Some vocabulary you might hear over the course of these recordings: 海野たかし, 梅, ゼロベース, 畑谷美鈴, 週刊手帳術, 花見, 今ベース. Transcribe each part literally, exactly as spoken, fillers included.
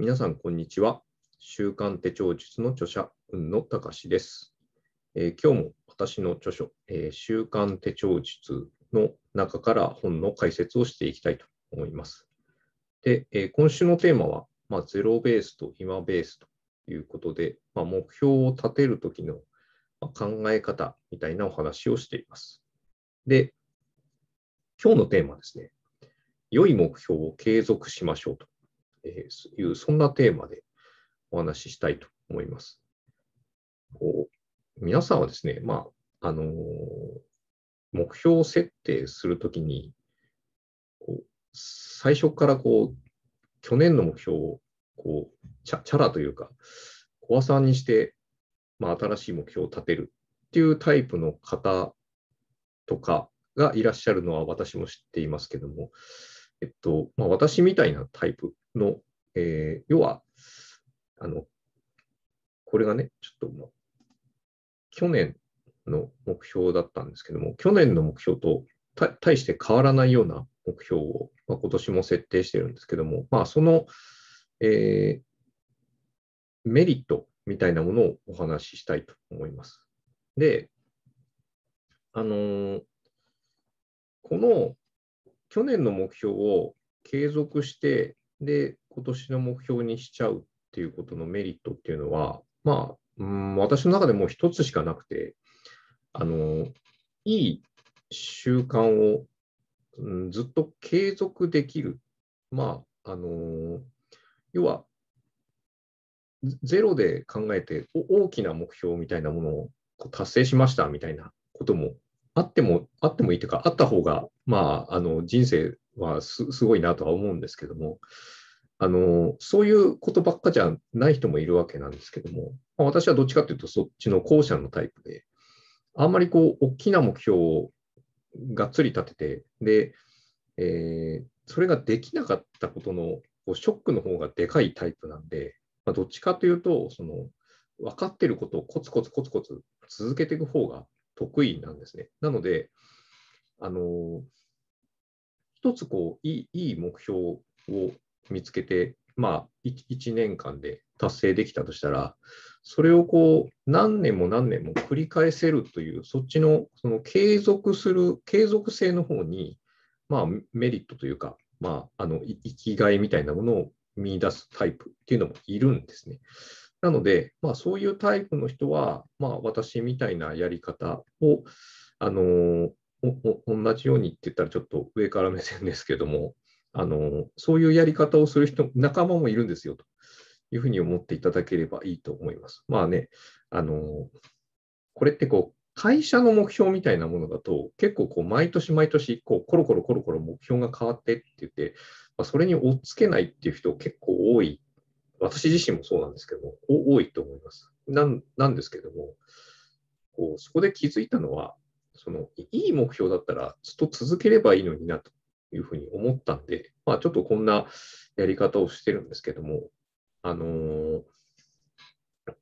皆さん、こんにちは。週刊手帳術の著者、海野たかしです、えー。今日も私の著書、えー、週刊手帳術の中から本の解説をしていきたいと思います。で、えー、今週のテーマは、まあ、ゼロベースと今ベースということで、まあ、目標を立てるときの考え方みたいなお話をしています。で、今日のテーマはですね、良い目標を継続しましょうと。いうそんなテーマでお話ししたいと思います。こう皆さんはですね、まああのー、目標を設定するときにこう、最初からこう去年の目標をこうチャ、チャラというか、小技さんにして、まあ、新しい目標を立てるっていうタイプの方とかがいらっしゃるのは私も知っていますけども、えっとまあ、私みたいなタイプの、えー、要はあの、これがね、ちょっと、まあ、去年の目標だったんですけども、去年の目標とた対して変わらないような目標を、まあ、今年も設定してるんですけども、まあ、その、えー、メリットみたいなものをお話ししたいと思います。で、あのー、この、去年の目標を継続して、で、今年の目標にしちゃうっていうことのメリットっていうのは、まあ、うん、私の中でもう一つしかなくて、あの、いい習慣を、うん、ずっと継続できる。まあ、あの、要は、ゼロで考えて、大きな目標みたいなものを達成しましたみたいなことも、あっても、あってもいいというか、あった方が、まあ、あの人生は す, すごいなとは思うんですけども、あの、そういうことばっかじゃない人もいるわけなんですけども、まあ、私はどっちかというと、そっちの後者のタイプで、あんまりこう、大きな目標をがっつり立てて、で、えー、それができなかったことのこうショックの方がでかいタイプなんで、まあ、どっちかというと、その、分かっていることをコツコツコツコツ続けていく方が、得意なんですね。なので、あの、一つこういい、いい目標を見つけて、まあ、いちねんかんで達成できたとしたら、それをこう、何年も何年も繰り返せるという、そっちの、その継続する、継続性の方に、まあ、メリットというか、まあ、あの、生きがいみたいなものを見出すタイプっていうのもいるんですね。なので、まあ、そういうタイプの人は、まあ、私みたいなやり方を、あのー、同じようにって言ったらちょっと上から目線ですけども、あのー、そういうやり方をする人、仲間もいるんですよというふうに思っていただければいいと思います。まあね、あのー、これってこう会社の目標みたいなものだと、結構こう毎年毎年こうコロコロコロコロ目標が変わってって言って、まあ、それに追っつけないっていう人結構多い。私自身もそうなんですけども、多いと思います。なん、なんですけども、こうそこで気づいたのは、そのいい目標だったらずっと続ければいいのになというふうに思ったんで、まあ、ちょっとこんなやり方をしてるんですけども、あのー、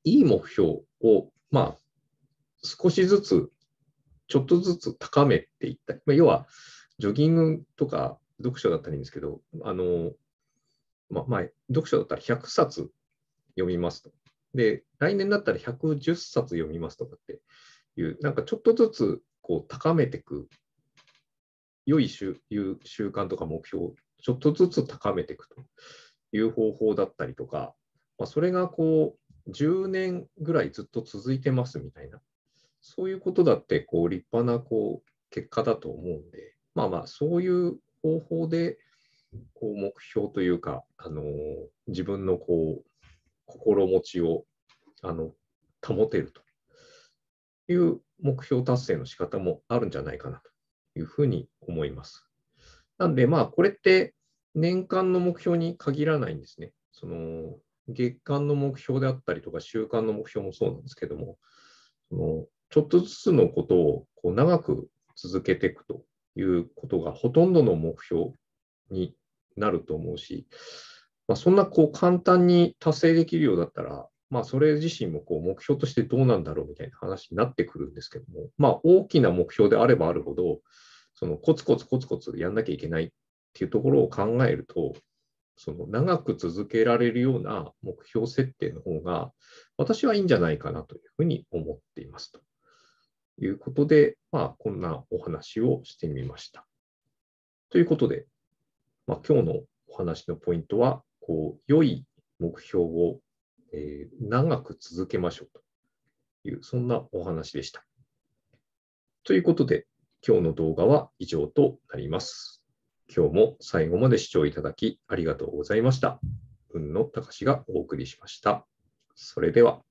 いい目標を、まあ、少しずつ、ちょっとずつ高めていったり、まあ、要はジョギングとか読書だったりんですけど、あのーまあ、前読書だったらひゃくさつ読みますと。で、来年だったらひゃくじゅっさつ読みますとかっていう、なんかちょっとずつこう高めていく、良い習慣とか目標をちょっとずつ高めていくという方法だったりとか、まあ、それがこうじゅうねんぐらいずっと続いてますみたいな、そういうことだってこう立派なこう結果だと思うんで、まあまあそういう方法で、こう目標というか、あのー、自分のこう心持ちをあの保てるという目標達成の仕方もあるんじゃないかなというふうに思います。なんで、まあ、これって年間の目標に限らないんですね。その月間の目標であったりとか、週間の目標もそうなんですけども、そのちょっとずつのことをこう長く続けていくということがほとんどの目標になると思うし、まあ、そんなこう簡単に達成できるようだったら、まあ、それ自身もこう目標としてどうなんだろうみたいな話になってくるんですけども、まあ、大きな目標であればあるほど、そのコツコツコツコツやんなきゃいけないっていうところを考えると、その長く続けられるような目標設定の方が私はいいんじゃないかなというふうに思っていますということで、まあ、こんなお話をしてみました。ということで、まあ、今日のお話のポイントは、こう良い目標を、えー、長く続けましょうという、そんなお話でした。ということで、今日の動画は以上となります。今日も最後まで視聴いただきありがとうございました。海野たかしがお送りしました。それでは。